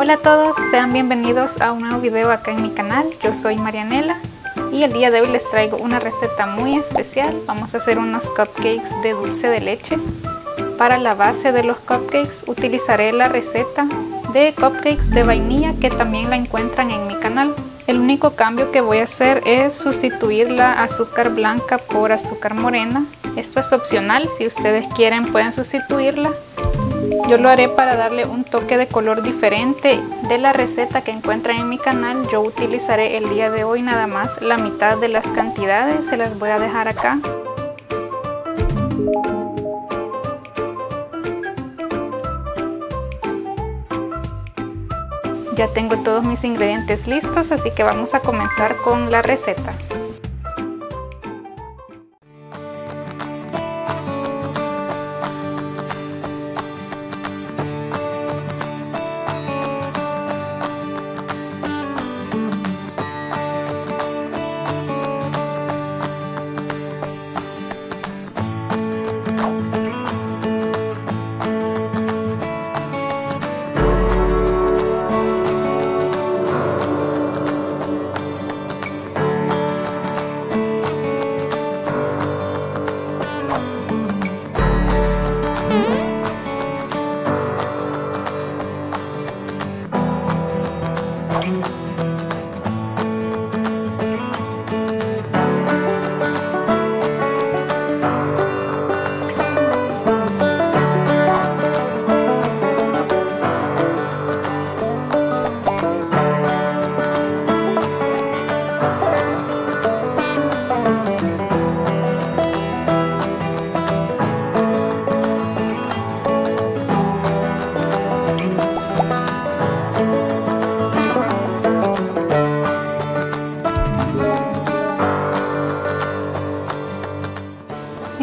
Hola a todos, sean bienvenidos a un nuevo video acá en mi canal. Yo soy Marianella y el día de hoy les traigo una receta muy especial. Vamos a hacer unos cupcakes de dulce de leche. Para la base de los cupcakes utilizaré la receta de cupcakes de vainilla que también la encuentran en mi canal. El único cambio que voy a hacer es sustituir la azúcar blanca por azúcar morena. Esto es opcional, si ustedes quieren pueden sustituirla. Yo lo haré para darle un toque de color diferente de la receta que encuentran en mi canal. Yo utilizaré el día de hoy nada más la mitad de las cantidades, se las voy a dejar acá. Ya tengo todos mis ingredientes listos, así que vamos a comenzar con la receta.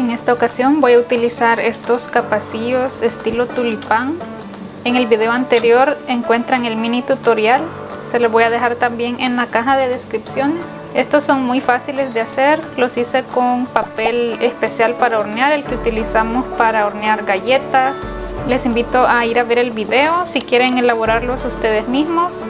En esta ocasión voy a utilizar estos capacillos estilo tulipán. En el video anterior encuentran el mini tutorial, se los voy a dejar también en la caja de descripciones. Estos son muy fáciles de hacer, los hice con papel especial para hornear, el que utilizamos para hornear galletas. Les invito a ir a ver el video si quieren elaborarlos ustedes mismos.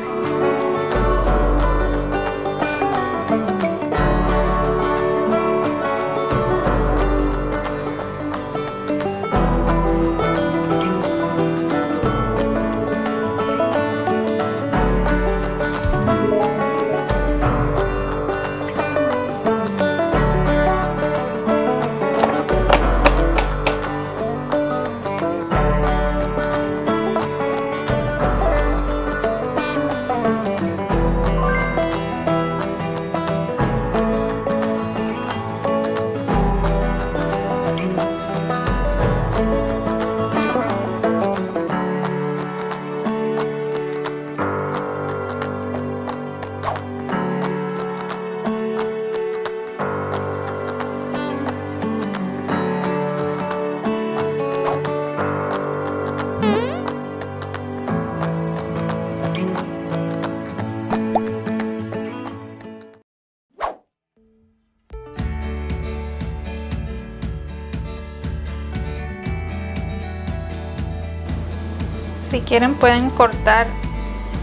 Si quieren pueden cortar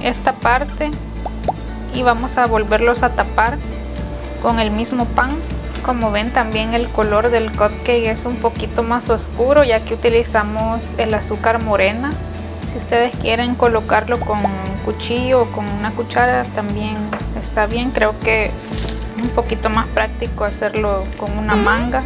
esta parte y vamos a volverlos a tapar con el mismo pan. Como ven, también el color del cupcake es un poquito más oscuro ya que utilizamos el azúcar morena. Si ustedes quieren colocarlo con un cuchillo o con una cuchara también está bien. Creo que es un poquito más práctico hacerlo con una manga.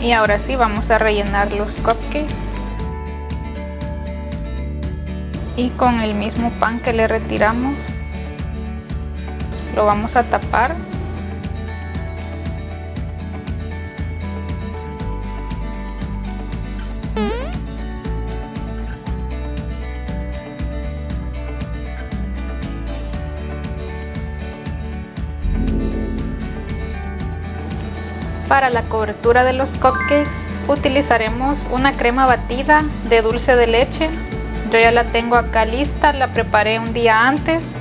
Y ahora sí vamos a rellenar los cupcakes. Y con el mismo pan que le retiramos, lo vamos a tapar. Para la cobertura de los cupcakes utilizaremos una crema batida de dulce de leche. Yo ya la tengo acá lista, la preparé un día antes.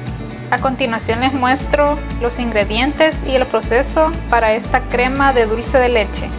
A continuación les muestro los ingredientes y el proceso para esta crema de dulce de leche.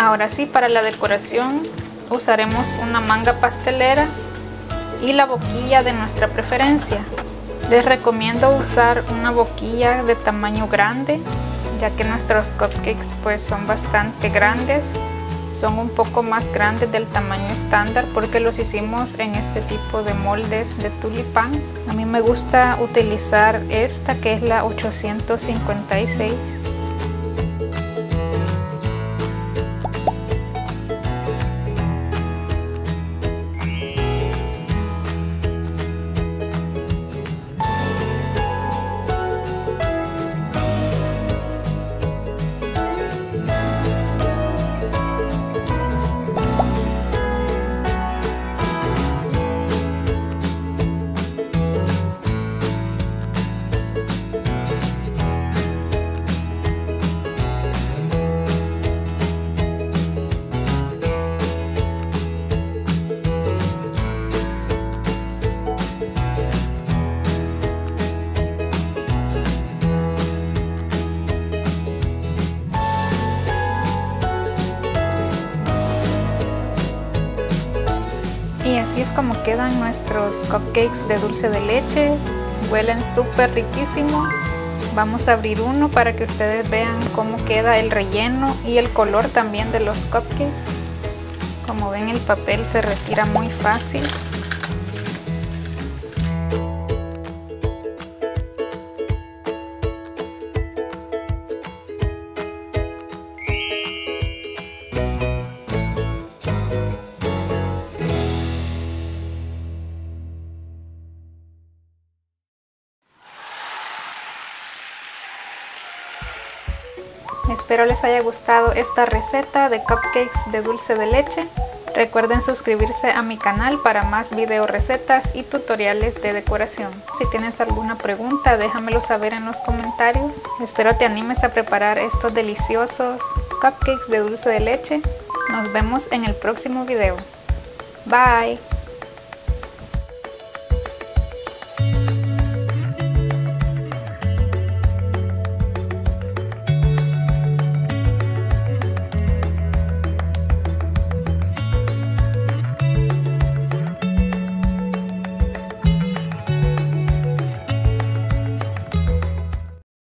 Ahora sí, para la decoración usaremos una manga pastelera y la boquilla de nuestra preferencia. Les recomiendo usar una boquilla de tamaño grande, ya que nuestros cupcakes pues son bastante grandes. Son un poco más grandes del tamaño estándar porque los hicimos en este tipo de moldes de tulipán. A mí me gusta utilizar esta que es la 856. Así es como quedan nuestros cupcakes de dulce de leche. Huelen súper riquísimo. Vamos a abrir uno para que ustedes vean cómo queda el relleno y el color también de los cupcakes. Como ven, el papel se retira muy fácil. Espero les haya gustado esta receta de cupcakes de dulce de leche. Recuerden suscribirse a mi canal para más video recetas y tutoriales de decoración. Si tienes alguna pregunta, déjamelo saber en los comentarios. Espero te animes a preparar estos deliciosos cupcakes de dulce de leche. Nos vemos en el próximo video. Bye.